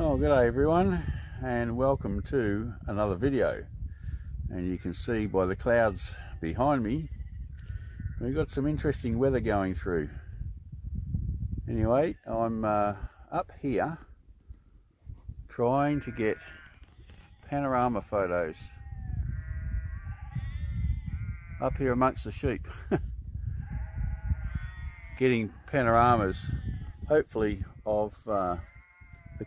Well, good day everyone, and welcome to another video. And you can see by the clouds behind me, we've got some interesting weather going through. Anyway, I'm up here trying to get panorama photos up here amongst the sheep. Getting panoramas, hopefully, of the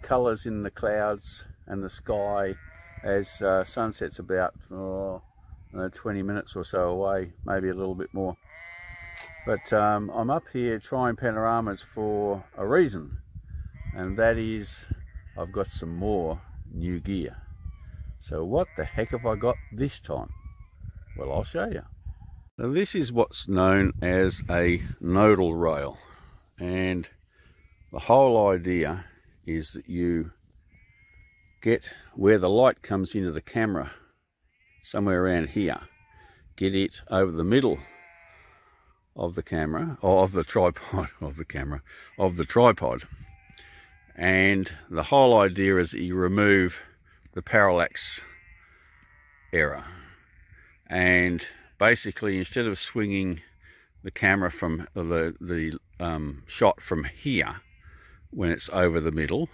colours in the clouds and the sky as sunset's about 20 minutes or so away, maybe a little bit more. But I'm up here trying panoramas for a reason, and that is I've got some more new gear. So what the heck have I got this time? Well, I'll show you. Now, this is what's known as a nodal rail, and the whole idea is that you get where the light comes into the camera, somewhere around here, get it over the middle of the camera, or of the tripod. And the whole idea is that you remove the parallax error. And basically, instead of swinging the camera from the shot from here, when it's over the middle,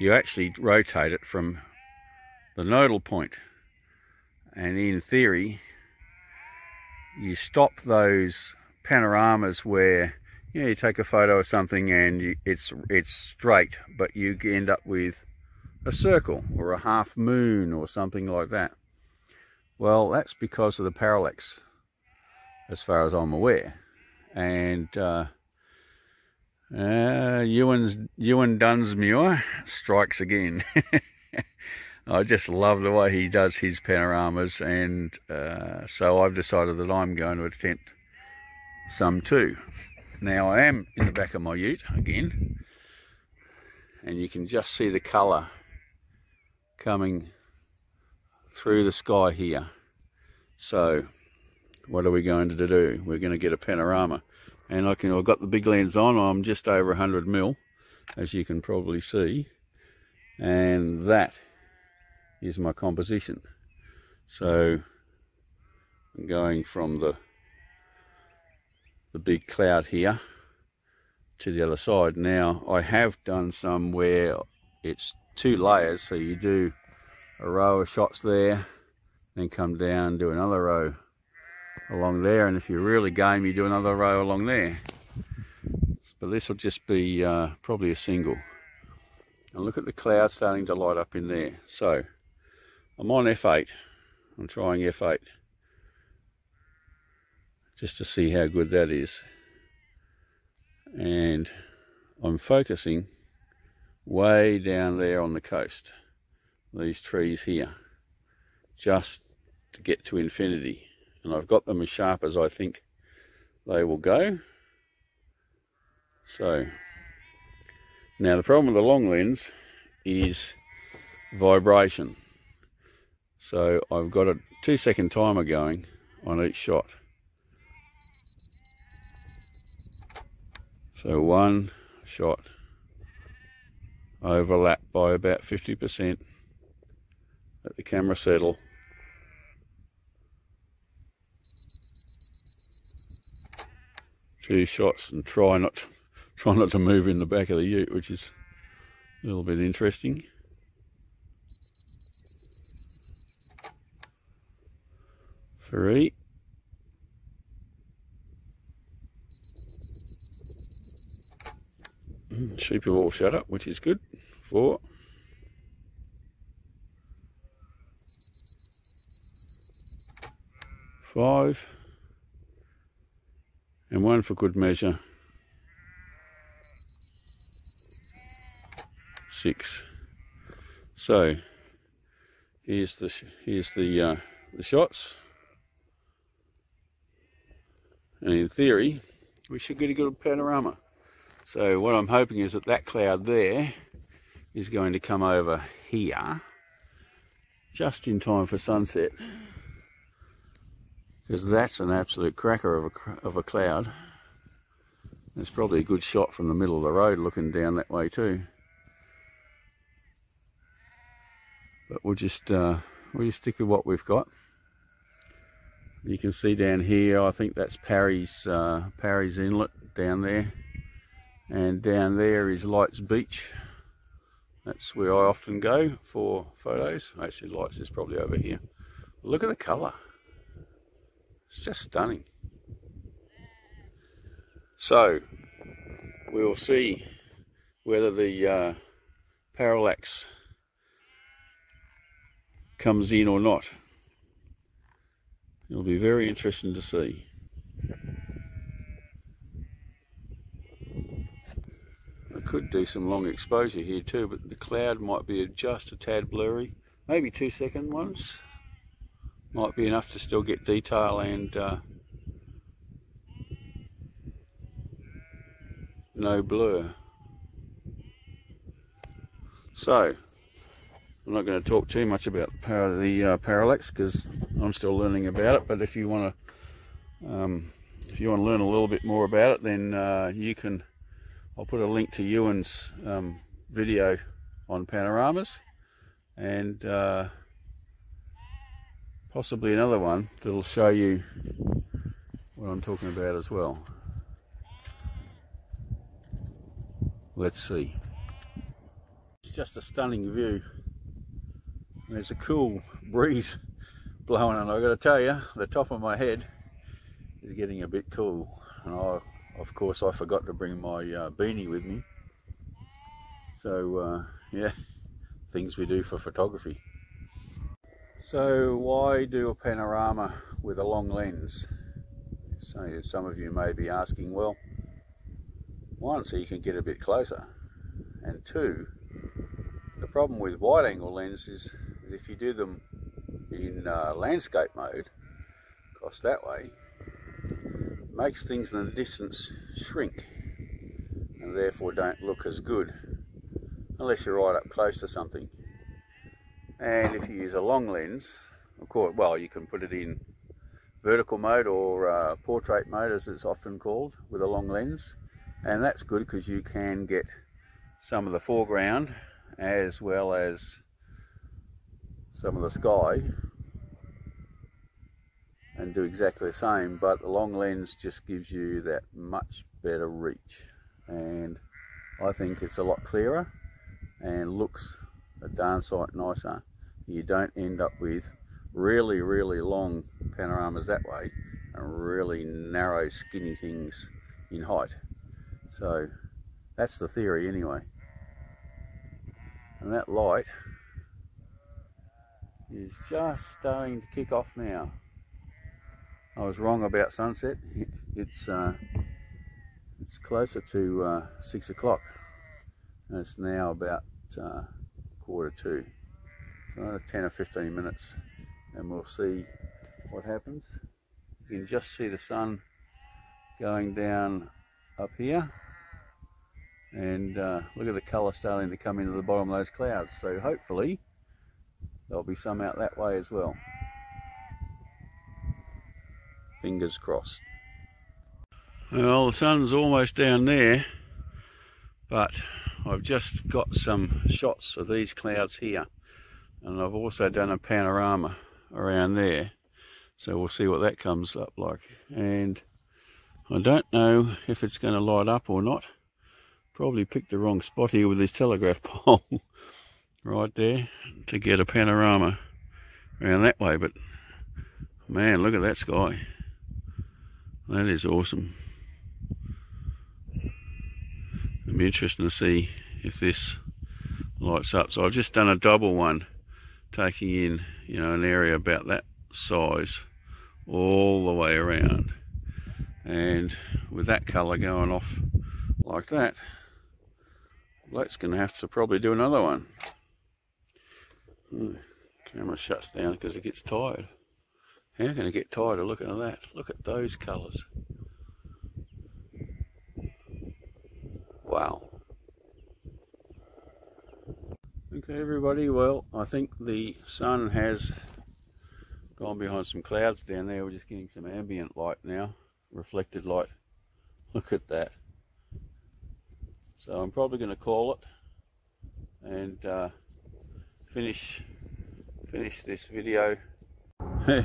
you actually rotate it from the nodal point. And in theory, you stop those panoramas where, you know, you take a photo of something and it's straight, but you end up with a circle or a half moon or something like that. Well, that's because of the parallax, as far as I'm aware. And Ewan Dunsmuir strikes again. I just love the way he does his panoramas, and so I've decided that I'm going to attempt some too. Now, I am in the back of my ute again, and you can just see the colour coming through the sky here. So what are we going to do? We're going to get a panorama. And I've got the big lens on. I'm just over 100mm, as you can probably see, and that is my composition. So I'm going from the big cloud here to the other side. Now, I have done some where it's two layers, so you do a row of shots there, then come down, do another row along there, and if you're really game, you do another row along there. But this will just be probably a single. And look at the clouds starting to light up in there. So I'm on F8. I'm trying F8 just to see how good that is. And I'm focusing way down there on the coast, these trees here, just to get to infinity. And I've got them as sharp as I think they will go. So, now the problem with the long lens is vibration. So I've got a 2-second timer going on each shot. So one shot, overlap by about 50%, let the camera settle. Two shots, and try not to move in the back of the ute, which is a little bit interesting. Three. Sheep have all shut up, which is good. Four. Five. And one for good measure. 6. So here's the shots, and in theory we should get a good panorama. So what I'm hoping is that that cloud there is going to come over here just in time for sunset, because that's an absolute cracker of a cloud. There's probably a good shot from the middle of the road looking down that way too. but we'll just stick with what we've got. You can see down here, I think that's Parry's Inlet down there, and down there is Lights Beach. That's where I often go for photos. Actually, Lights is probably over here. Look at the colour. It's just stunning. So we'll see whether the parallax comes in or not. It'll be very interesting to see. I could do some long exposure here too, but the cloud might be just a tad blurry. Maybe 2 second ones might be enough to still get detail and no blur. So I'm not going to talk too much about the parallax because I'm still learning about it. But if you want to, learn a little bit more about it, then you can. I'll put a link to Ewan's video on panoramas, and possibly another one that'll show you what I'm talking about as well. Let's see. It's just a stunning view. And there's a cool breeze blowing, and I've got to tell you, the top of my head is getting a bit cool. And of course I forgot to bring my beanie with me. So yeah, things we do for photography. So why do a panorama with a long lens? So some of you may be asking, well, one, so you can get a bit closer, and two, the problem with wide angle lenses is if you do them in landscape mode, across that way, makes things in the distance shrink and therefore don't look as good unless you're right up close to something. And if you use a long lens, of course, well, you can put it in vertical mode or portrait mode, as it's often called, with a long lens, and that's good because you can get some of the foreground as well as some of the sky and do exactly the same, but the long lens just gives you that much better reach, and I think it's a lot clearer and looks a darn sight nicer. You don't end up with really, really long panoramas that way and really narrow, skinny things in height. So that's the theory anyway. And that light is just starting to kick off now. I was wrong about sunset. It's closer to 6 o'clock, and it's now about quarter to 2. So another 10 or 15 minutes, and we'll see what happens. You can just see the sun going down up here, and look at the colour starting to come into the bottom of those clouds. So hopefully there'll be some out that way as well. Fingers crossed. Well, the sun's almost down there, but I've just got some shots of these clouds here, and I've also done a panorama around there, so we'll see what that comes up like. And I don't know if it's going to light up or not. Probably picked the wrong spot here with this telegraph pole. Right there to get a panorama around that way, but man, look at that sky. That is awesome. It'll be interesting to see if this lights up. So I've just done a double one, taking in, you know, an area about that size all the way around, and with that color going off like that, Blake's gonna have to probably do another one. Camera shuts down because it gets tired. How can it get tired of looking at that? Look at those colours. Wow. Okay everybody, well, I think the sun has gone behind some clouds down there. We're just getting some ambient light now, reflected light. Look at that. So I'm probably going to call it and finish finish this video.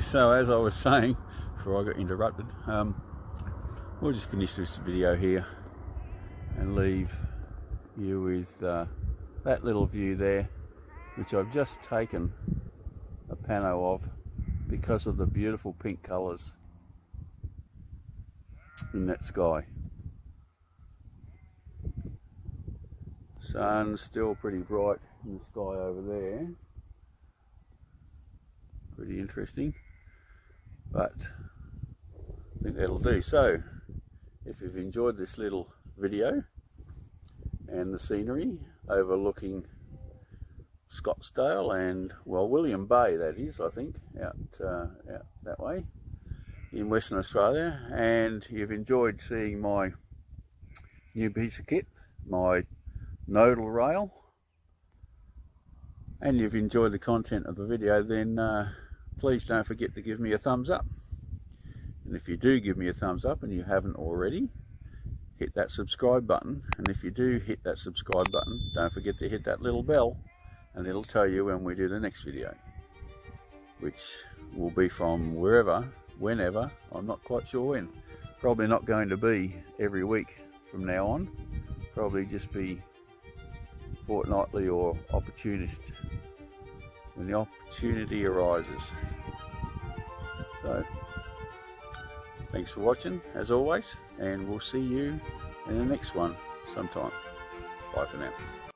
So as I was saying before I got interrupted, we'll just finish this video here and leave you with that little view there, which I've just taken a pano of because of the beautiful pink colours in that sky. Sun's still pretty bright in the sky over there, pretty interesting, but I think that'll do. So if you've enjoyed this little video and the scenery overlooking Scottsdale and, well, William Bay, that is, I think, out that way in Western Australia, and you've enjoyed seeing my new piece of kit, my nodal rail, and you've enjoyed the content of the video, then please don't forget to give me a thumbs up. And if you do give me a thumbs up and you haven't already, hit that subscribe button. And if you do hit that subscribe button, don't forget to hit that little bell, and it'll tell you when we do the next video, which will be from wherever, whenever, I'm not quite sure when. Probably not going to be every week from now on, probably just be fortnightly or opportunist when the opportunity arises. So thanks for watching as always, and we'll see you in the next one sometime. Bye for now.